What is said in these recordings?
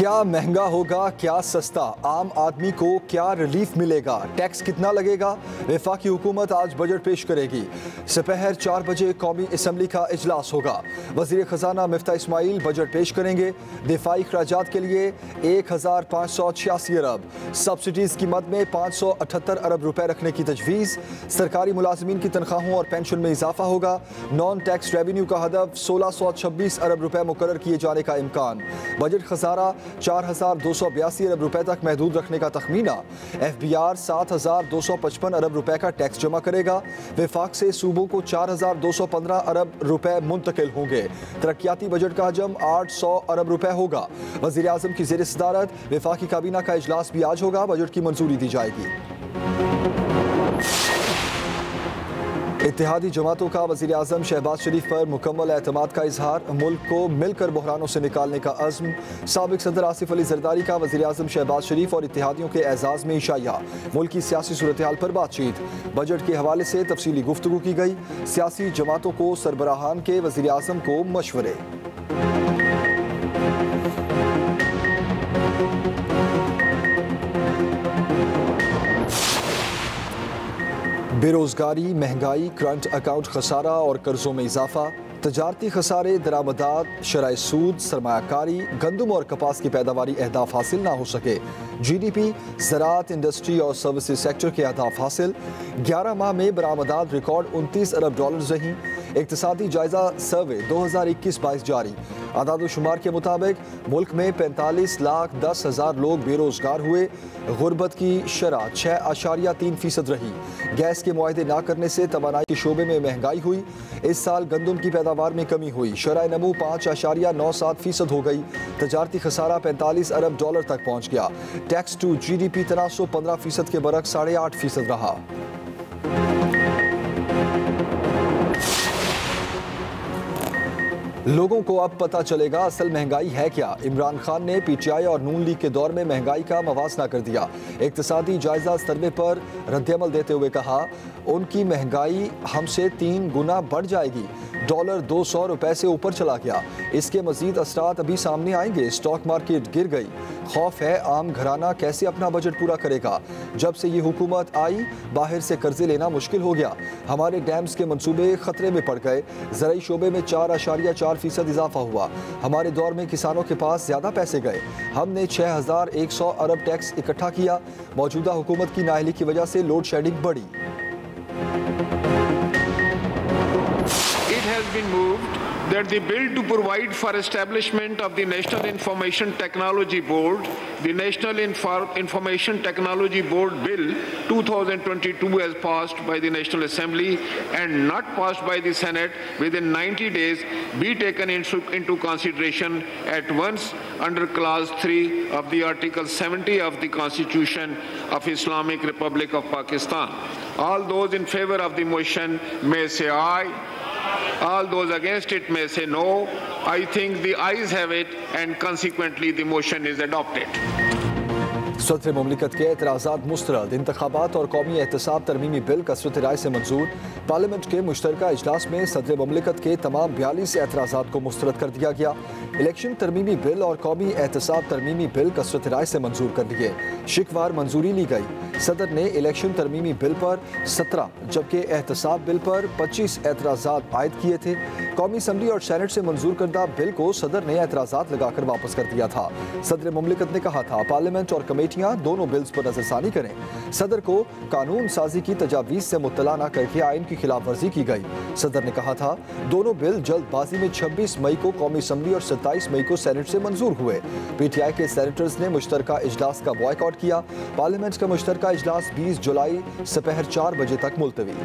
क्या महंगा होगा, क्या सस्ता, आम आदमी को क्या रिलीफ मिलेगा, टैक्स कितना लगेगा, वफाकी हुकूमत आज बजट पेश करेगी। दोपहर 4 बजे कौमी असम्बली का इजलास होगा। वज़ीर ख़जाना मिफ्ता इस्माइल बजट पेश करेंगे। दिफाई खराजात के लिए 1586 अरब, सब्सिडीज़ कीमत में 578 अरब रुपये रखने की तजवीज़। सरकारी मुलाजमीन की तनख्वाहों और पेंशन में इजाफा होगा। नॉन टैक्स रेवेन्यू का हदफ 1626 अरब रुपये मुकर्रर किए जाने का इम्कान। बजट खसारा 4282 अरब रुपए तक महदूद रखने का तखमीना। FBR 7255 अरब रुपए का टैक्स जमा करेगा। विफाक से सूबों को 4215 अरब रुपए मुंतकिल होंगे। तरक्याती बजट का हजम 800 अरब रुपए होगा। वज़ीर आज़म की ज़ेर सदारत विफाकी काबीना का इजलास भी आज होगा। बजट की मंजूरी दी जाएगी। इत्तेहादी जमातों का वज़ीर आज़म शहबाज शरीफ पर मुकम्मल एतमाद का इजहार। मुल्क को मिलकर बहरानों से निकालने का अज़्म। साबिक़ सदर आसिफ अली जरदारी का वज़ीर आज़म शहबाज शरीफ और इत्तेहादियों के एजाज़ में इशाया। मुल्क की सियासी सूरत-ए-हाल पर बातचीत। बजट के हवाले से तफसीली गुफ्तगू की गई। सियासी जमातों को सरबराहान के वज़ीर आज़म को मशवरे। बेरोजगारी, महंगाई, करंट अकाउंट खसारा और कर्जों में इजाफा, तजारती खसारे, दरामदात, शराय सूद, सरमायाकारी, गंदम और कपास की पैदावारी अहदाफ हासिल ना हो सके। GDP, ज़राअत, इंडस्ट्री और सर्विसेज सेक्टर के अहदाफ हासिल। 11 माह में बरामदात रिकॉर्ड 29 अरब डॉलर रहीं। इक्तिसादी जायजा सर्वे 2021-22 जारी। आदादोशुमार के मुताबिक मुल्क में 45,10,000 लोग बेरोजगार हुए। गुर्बत की शरह 6.3% रही। गैस के मुआहदे ना करने से तवानाई के शोबे में महंगाई हुई। इस साल गंदम की पैदावार में कमी हुई। शरह नमू 5.97% हो गई। तजारती खसारा 45 अरब डॉलर तक पहुँच गया। टैक्स टू GDP तनासुब 15% के बरक्स 8.5% रहा। लोगों को अब पता चलेगा असल महंगाई है क्या। इमरान खान ने PTI और नून लीग के दौर में महंगाई का मवाजना कर दिया। इक्तिसादी जायजा सर्वे पर रद्दअमल देते हुए कहा, उनकी महंगाई हमसे 3 गुना बढ़ जाएगी। डॉलर 200 रुपए से ऊपर चला गया। इसके मजीद असरात अभी सामने आएंगे। स्टॉक मार्केट गिर गई। खौफ है आम घराना कैसे अपना बजट पूरा करेगा। जब से ये हुकूमत आई बाहर से कर्जे लेना मुश्किल हो गया। हमारे डैम्स के मनसूबे खतरे में पड़ गए। ज़राई शोबे में 4.4% इजाफा हुआ। हमारे दौर में किसानों के पास ज़्यादा पैसे गए। हमने 6100 अरब टैक्स इकट्ठा किया। मौजूदा हुकूमत की नाअहली की वजह से लोड शेडिंग बढ़ी। Has been moved that the bill to provide for establishment of the National Information Technology Board, the National Information Technology Board Bill 2022 has passed by the National Assembly and not passed by the Senate within 90 days be taken into consideration at once under Clause 3 of the Article 70 of the Constitution of Islamic Republic of Pakistan. All those in favor of the motion may say aye. All those against it may say no. I think the ayes have it and consequently the motion is adopted. सदर मुमलिकत के एतराज़ात मुस्तरद। इंतखाबात और कौमी एहतसाब तरमीमी bill कसरत राय से मंजूर। Parliament के मुश्तरका इजलास में सदर मुमलिकत के तमाम 42 एतराज़ात को मुस्तरद कर दिया गया। इलेक्शन तरमीमी बिल और कौमी एहतसाब तरमीमी बिल कसरत राय से मंजूर कर दिए। शिकवार मंजूरी ली गई। सदर ने इलेक्शन तरमीमी बिल पर 17 जबकि एहतसाब बिल पर 25 एतराज़ात आयद किए थे। कौमी असम्बली और सैनेट से मंजूर करदा बिल को सदर ने एतराज़ात लगाकर वापस कर दिया था। सदर मुमलिकत ने कहा था पार्लियामेंट और कमेटियाँ दोनों बिल्स पर नजरसानी करें। सदर को कानून साजी की तजावीज़ से मुतला न करके आइन की खिलाफ वर्जी की गई। सदर ने कहा था दोनों बिल जल्दबाजी में 26 मई को कौमी असम्बली और 27 मई को सैनेट से मंजूर हुए। PTI के सैनेटर्स ने मुश्तरका इजलास का बॉयकॉट किया। पार्लियामेंट का मुश्तरका इजलास 20 जुलाई दोपहर 4 बजे तक मुलतवी।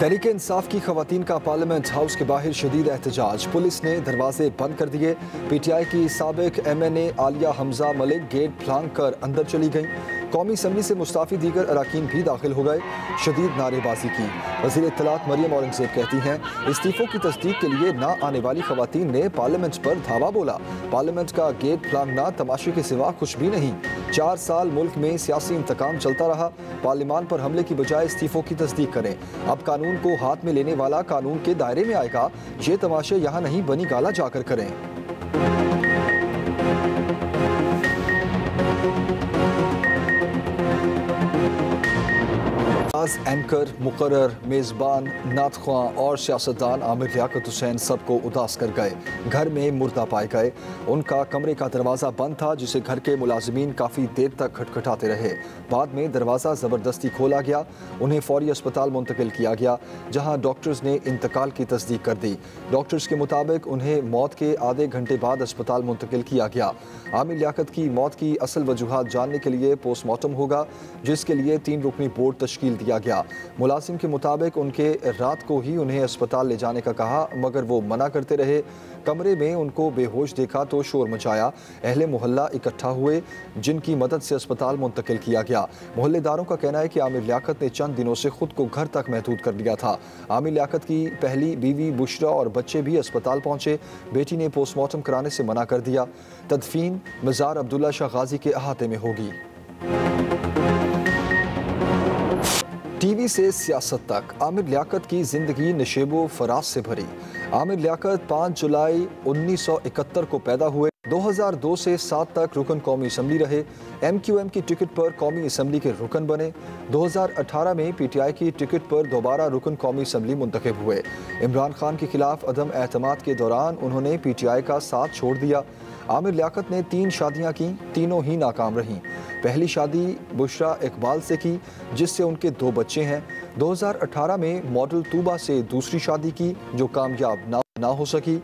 तहरीक इंसाफ की खवातीन का पार्लियामेंट हाउस के बाहर शदीद एहतजाज। पुलिस ने दरवाजे बंद कर दिए। PTI की साबिक MNA आलिया हमजा मलिक गेट फ्लांग कर अंदर चली गई। कौमी असम्बली से मुस्ताफ़ी दीगर अरकान भी दाखिल हो गए, शदीद नारेबाजी की। वज़ीर इत्तलात मरियम औरंगज़ेब कहती हैं, इस्तीफ़ों की तस्दीक के लिए ना आने वाली ख़वातीन ने पार्लियामेंट पर धावा बोला। पार्लियामेंट का गेट फलांगना तमाशे के सिवा कुछ भी नहीं। 4 साल मुल्क में सियासी इंतकाम चलता रहा। पार्लियामान पर हमले की बजाय इस्तीफ़ों की तस्दीक करें। अब कानून को हाथ में लेने वाला कानून के दायरे में आएगा। ये तमाशे यहाँ नहीं, बनी गाला जाकर करें। एंकर, मुकर्रर, मेज़बान, नातख्वां और सियासतदान आमिर लियाकत हुसैन सबको उदास कर गए। घर में मुर्दा पाए गए। उनका कमरे का दरवाज़ा बंद था, जिसे घर के मुलाजमीन काफ़ी देर तक खटखटाते रहे। बाद में दरवाज़ा ज़बरदस्ती खोला गया। उन्हें फौरी अस्पताल मुंतकिल किया गया, जहां डॉक्टर्स ने इंतकाल की तस्दीक कर दी। डॉक्टर्स के मुताबिक उन्हें मौत के आधे घंटे बाद अस्पताल मुंतकिल किया गया। आमिर लियाकत की मौत की असल वजूहत जानने के लिए पोस्टमार्टम होगा, जिसके लिए 3 रुकनी बोर्ड तश्कील दिया गया। मुलाजिम के मुताबिक उनके रात को ही उन्हें अस्पताल ले जाने का कहा, मगर वो मना करते रहे। कमरे में उनको बेहोश देखा तो शोर मचाया। अहले मोहल्ला इकट्ठा हुए, जिनकी मदद से अस्पताल मुंतकिल किया गया। मोहल्लेदारों का कहना है कि आमिर लियाकत ने चंद दिनों से खुद को घर तक महदूद कर लिया था। आमिर लियाकत की पहली बीवी बुशरा और बच्चे भी अस्पताल पहुंचे। बेटी ने पोस्टमार्टम कराने से मना कर दिया। तदफीन मज़ार अब्दुल्ला शाह गाजी के अहाते में होगी। टीवी से सियासत तक, आमिर लियाकत की जिंदगी नशेबो फराज से भरी। आमिर लियाकत 5 जुलाई 1971 को पैदा हुए। 2002 से 7 तक रुकन कौमी असम्बली रहे। MQM की टिकट पर कौमी असम्बली के रुकन बने। 2018 में PTI की टिकट पर दोबारा रुकन कौमी असम्बली मुंतखब हुए। इमरान खान के खिलाफ अदम एतमाद के दौरान उन्होंने PTI का साथ छोड़ दिया। आमिर लियाकत ने 3 शादियाँ की, तीनों ही नाकाम रहीं। पहली शादी बुशरा इकबाल से की, जिससे उनके 2 बच्चे हैं। 2018 में मॉडल तूबा से दूसरी शादी की, जो कामयाब ना हो सकी।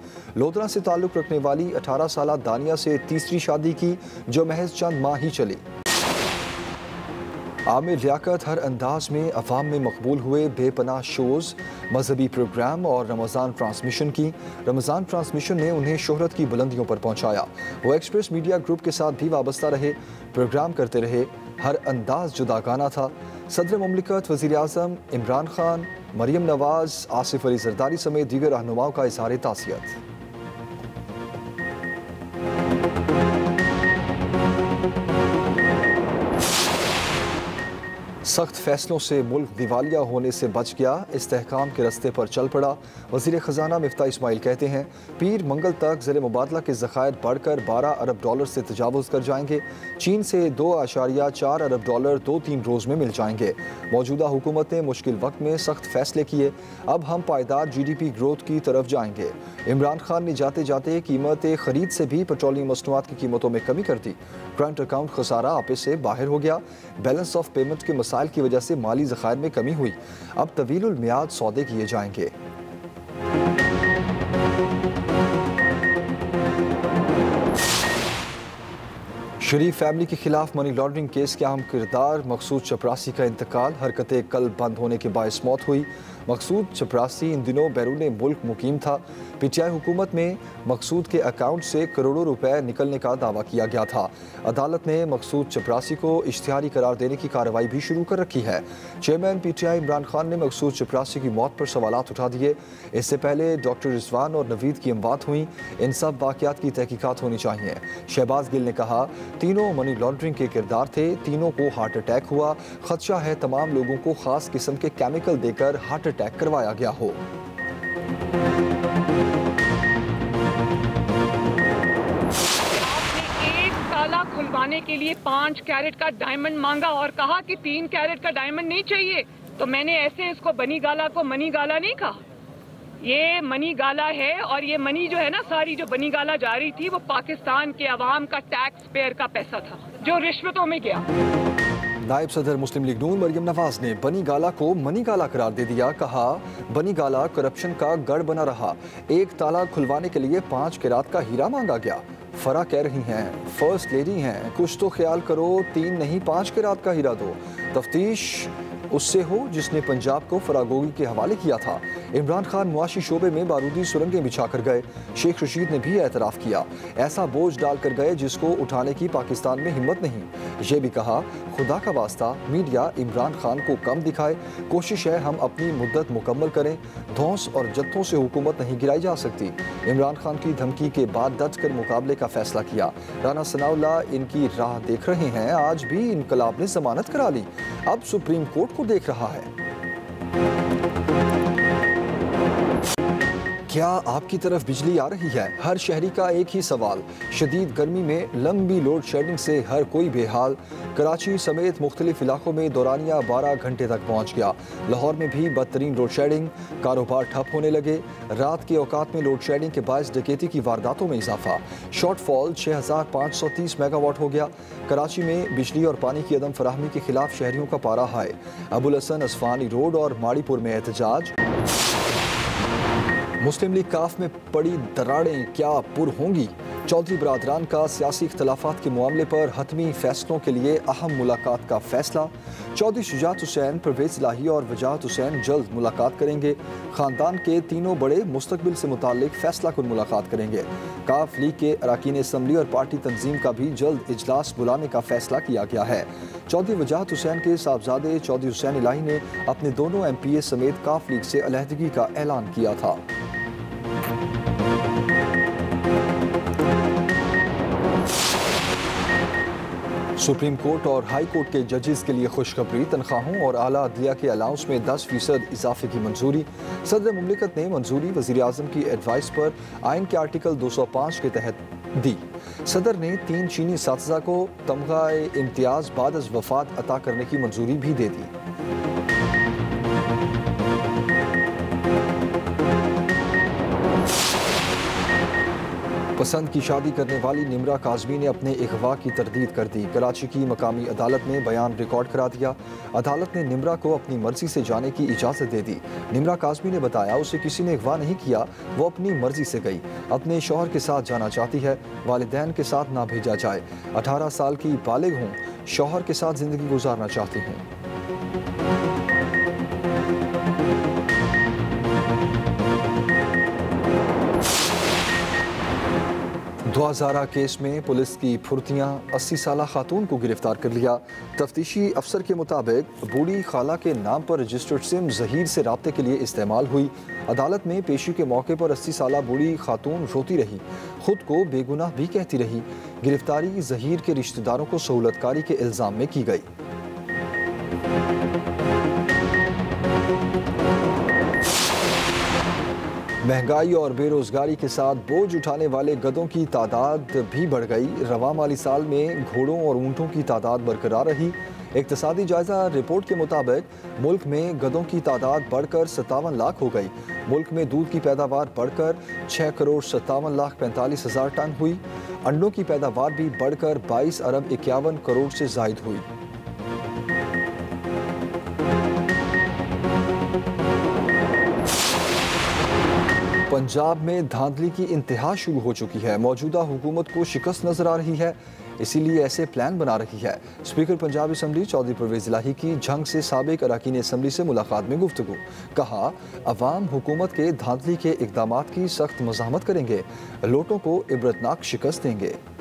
लोधरा से ताल्लुक़ रखने वाली 18 साला दानिया से तीसरी शादी की, जो महज चंद माह ही चली। आमिर लियाकत हर अंदाज में अवाम में मकबूल हुए। बेपनाह शोज़, मजहबी प्रोग्राम और रमज़ान ट्रांसमिशन ने उन्हें शोहरत की बुलंदियों पर पहुँचाया। वो एक्सप्रेस मीडिया ग्रुप के साथ भी वाबस्ता रहे, प्रोग्राम करते रहे। हर अंदाज जुदागाना था। सदर ममलिकत, वज़ीर आज़म इमरान खान, मरियम नवाज़, आसिफ अली जरदारी समेत दीगर रहनुमाओं का इज़हार तासियत। सख्त फैसलों से मुल्क दिवालिया होने से बच गया, इस्तेहकाम के रास्ते पर चल पड़ा। वज़ीर ख़जाना मिफ्ताह इस्माइल कहते हैं, पीर मंगल तक ज़र मुबादला के ज़ख़ायर बढ़कर $12 अरब से तजावुज़ कर जाएंगे। चीन से 2.4 अरब डॉलर 2-3 रोज़ में मिल जाएंगे। मौजूदा हुकूमत ने मुश्किल वक्त में सख्त फैसले किए। अब हम पायदार GDP ग्रोथ की तरफ जाएंगे। इमरान खान ने जाते जाते कीमत खरीद से भी पेट्रोलियम मसनूआत की कीमतों में कमी कर दी। करंट अकाउंट खसारा आपे से बाहर हो गया। बैलेंस ऑफ पेमेंट के मसाइल की वजह से माली ज़ख़ायर में कमी हुई। अब तवील म्याद सौदे किए जाएंगे। शरीफ फैमिली के खिलाफ मनी लॉन्ड्रिंग केस के अहम किरदार मकसूद चपरासी का इंतकाल। हरकत कल बंद होने के बायस मौत हुई। मकसूद चपरासी इन दिनों बैरून मुल्क मुकीम था। PTI हुकूमत में मकसूद के अकाउंट से करोड़ों रुपए निकलने का दावा किया गया था। अदालत ने मकसूद चपरासी को इश्तिहारी करार देने की कार्रवाई भी शुरू कर रखी है। चेयरमैन PTI इमरान खान ने मकसूद चपरासी की मौत पर सवालात उठा दिए। इससे पहले डॉक्टर रिजवान और नवीद की अमवात हुई। इन सब वाक़यात की तहकीकात होनी चाहिए। शहबाज गिल ने कहा, तीनों मनी लॉन्ड्रिंग के किरदार थे, तीनों को हार्ट अटैक हुआ। खदशा है तमाम लोगों को खास किस्म के केमिकल देकर हार्ट अटैक करवाया गया हो। खुलवाने के लिए 5 कैरेट का डायमंड मांगा और कहा कि 3 कैरेट का डायमंड नहीं चाहिए, तो मैंने ऐसे इसको बनी गाला को मनी गाला नहीं कहा। ये मनी गाला है और ये मनी जो है ना, सारी जो बनी गाला जा रही थी, वो पाकिस्तान के अवाम का टैक्स पेयर का पैसा था, जो रिश्वतों में गया। नायब सदर मुस्लिम लीग नून मरियम नवाज ने बनी गाला को मनी गाला करार दे दिया। कहा, बनी गाला करप्शन का गढ़ बना रहा। एक ताला खुलवाने के लिए 5 कैरेट का हीरा मांगा गया। फरा कह रही हैं, फर्स्ट लेडी हैं, कुछ तो ख्याल करो, 3 नहीं 5 कैरेट का हीरा दो। तफ्तीश उससे हो जिसने पंजाब को फरागोगी के हवाले किया था। इमरान खान मुआशी शोबे में बारूदी सुरंगें बिछा कर गए। शेख रशीद ने भी एतराफ़ किया, ऐसा बोझ डाल कर गए जिसको उठाने की पाकिस्तान में हिम्मत नहीं। ये भी कहा, खुदा का वास्ता मीडिया इमरान खान को कम दिखाए, कोशिश है हम अपनी मुद्दत मुकम्मल करें, धौंस और जत्थों से हुकूमत नहीं गिराई जा सकती। इमरान खान की धमकी के बाद डट कर मुकाबले का फैसला किया। राना सनाउल्लाह इनकी राह देख रहे हैं, आज भी इनकलाब ने जमानत करा ली, अब सुप्रीम कोर्ट को देख रहा है। क्या आपकी तरफ बिजली आ रही है? हर शहरी का एक ही सवाल। शदीद गर्मी में लंबी लोड शेडिंग से हर कोई बेहाल। कराची समेत मुख्तलिफ इलाकों में दौरानिया 12 घंटे तक पहुँच गया। लाहौर में भी बदतरीन लोड शेडिंग, कारोबार ठप होने लगे। रात के औकात में लोड शेडिंग के बायस डकैती की वारदातों में इजाफा। शॉर्टफॉल 6530 मेगावाट हो गया। कराची में बिजली और पानी की अदम फराहमी के खिलाफ शहरियों का पारा हाय। अबुल हसन असफानी रोड और माड़ीपुर में एहतजाज। मुस्लिम लीग काफ में पड़ी दरारें क्या पुर होंगी? चौधरी बरादरान का सियासी इख्तलाफात के मामले पर हतमी फैसलों के लिए अहम मुलाकात का फैसला। चौधरी शुजात हुसैन, परवेज़ इलाही और वजाहत हुसैन जल्द मुलाकात करेंगे। ख़ानदान के तीनों बड़े मुस्तकबिल से मुतालिक फैसला कुन मुलाकात करेंगे। काफ लीग के अरकान असम्बली और पार्टी तंजीम का भी जल्द इजलास बुलाने का फैसला किया गया है। चौधरी वजाहत हुसैन के साहबजादे चौधरी हुसैन इलाही ने अपने दोनों MPA समेत काफ लीग से अलहदगी का ऐलान किया था। सुप्रीम कोर्ट और हाई कोर्ट के जजेस के लिए खुशखबरी, तनख्वाहों और आला अदलिया के अलाउंस में 10% इजाफे की मंजूरी। सदर मुमलिकत ने मंजूरी वज़ीर आज़म की एडवाइस पर आइन के आर्टिकल 205 के तहत दी। सदर ने 3 चीनी असातिज़ा को तमगा इम्तियाज़ बाद अज़ वफ़ात अता करने की मंजूरी भी दे दी। पसंद की शादी करने वाली निम्रा काज़मी ने अपने अगवा की तरदीद कर दी। कराची की मकामी अदालत ने बयान रिकॉर्ड करा दिया। अदालत ने निम्रा को अपनी मर्जी से जाने की इजाज़त दे दी। निम्रा काज़मी ने बताया, उसे किसी ने अगवा नहीं किया, वो अपनी मर्जी से गई। अपने शौहर के साथ जाना चाहती है, वालिदैन के साथ ना भेजा जाए। 18 साल की बालिग हूँ, शौहर के साथ ज़िंदगी गुजारना चाहती हूँ। दुआजारा केस में पुलिस की फुर्तियाँ, 80 साला खातून को गिरफ्तार कर लिया। तफ्तीशी अफसर के मुताबिक बूढ़ी खाला के नाम पर रजिस्टर्ड सिम जहीर से राब्ते के लिए इस्तेमाल हुई। अदालत में पेशी के मौके पर 80 साला बूढ़ी खातून रोती रही, खुद को बेगुनाह भी कहती रही। गिरफ्तारी जहीर के रिश्तेदारों को सहूलतकारी के इल्ज़ाम में की गई। महंगाई और बेरोजगारी के साथ बोझ उठाने वाले गधों की तादाद भी बढ़ गई। रवा माली साल में घोड़ों और ऊँटों की तादाद बरकरार रही। इक़्तिसादी जायजा रिपोर्ट के मुताबिक मुल्क में गधों की तादाद बढ़कर 57 लाख हो गई। मुल्क में दूध की पैदावार बढ़कर 6,57,45,000 टन हुई। अंडों की पैदावार भी बढ़कर 22 अरब 51 करोड़ से ज़ायद हुई। पंजाब में धांधली की इंतहा शुरू हो चुकी है। मौजूदा हुकूमत को शिकस्त नजर आ रही है, इसीलिए ऐसे प्लान बना रही है। स्पीकर पंजाब असम्बली चौधरी परवेज़ इलाही की झंग से साबिक अरकान असम्बली से मुलाकात में गुफ्तगू। कहा, अवाम हुकूमत के धांधली के इकदाम की सख्त मज़ाहमत करेंगे, लोटों को इबरतनाक शिकस्त देंगे।